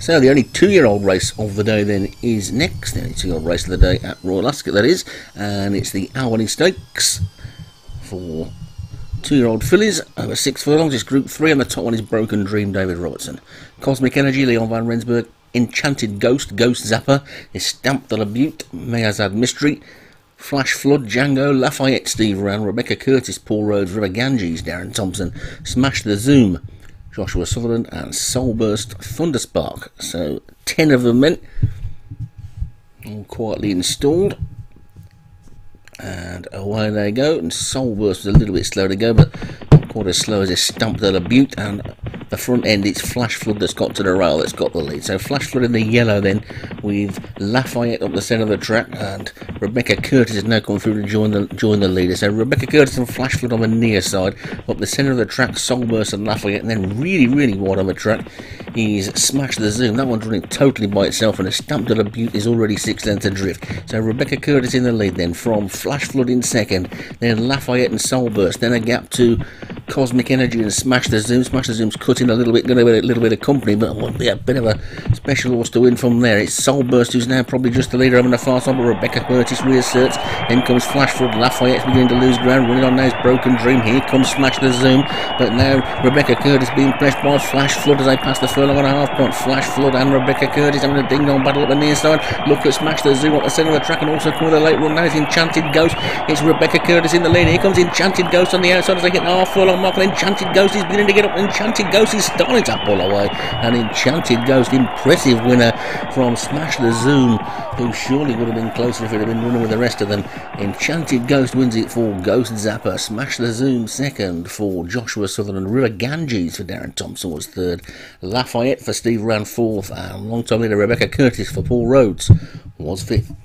So the only two-year-old race of the day then is next. The only two-year-old race of the day at Royal Ascot, that is, and it's the Albany Stakes for two-year-old fillies over 6 furlongs. It's Group 3, and the top one is Broken Dream, David Robertson. Cosmic Energy, Leon van Rensburg. Enchanted Ghost, Ghost Zapper. Estamp the la Butte, Mayazad Mystery. Flash Flood, Django, Lafayette, Steve Rand, Rebecca Curtis, Paul Rhodes, River Ganges, Darren Thompson, Smash the Zoom, Joshua Sutherland, and Soulburst Thunderspark. So 10 of them then, all quietly installed, and away they go. And Soulburst was a little bit slow to go, but not quite as slow as Estamp de la Butte, and the front end it's Flash Flood that's got to the rail that's got the lead. So Flash Flood in the yellow then, with Lafayette up the centre of the track, and Rebecca Curtis has now come through to join the leader. So Rebecca Curtis and Flash Flood on the near side, up the centre of the track Soulburst and Lafayette, and then really wide on the track is Smash the Zoom. That one's running totally by itself, and Estamp de la Butte is already 6 lengths adrift. So Rebecca Curtis in the lead then, from Flash Flood in second, then Lafayette and Soulburst, then a gap to Cosmic Energy and Smash the Zoom. Smash the Zoom's cutting a little bit, going to be a little bit of company, but it would be a bit of a special horse to win from there. It's Soulburst who's now probably just the leader, having a fast on, but Rebecca Curtis reasserts. Then comes Flash Flood. Lafayette's beginning to lose ground, running on now is Broken Dream. Here comes Smash the Zoom, but now Rebecca Curtis being pressed by Flash Flood as they pass the furlong on a half point. Flash Flood and Rebecca Curtis having a ding-dong battle up the near side. Look at Smash the Zoom up the centre of the track, and also come with a late run now is Enchanted Ghost. It's Rebecca Curtis in the lead. Here comes Enchanted Ghost on the outside as they get the half furlong mark, and Enchanted Ghost is beginning to get up. Enchanted Ghost is starting to pull away, and Enchanted Ghost, impressive winner from Smash the Zoom, who surely would have been closer if it had been running with the rest of them. Enchanted Ghost wins it for Ghost Zapper. Smash the Zoom second for Joshua Sutherland. River Ganges for Darren Thompson was third. Lafayette for Steve Rand fourth, and long-time leader Rebecca Curtis for Paul Rhodes was fifth.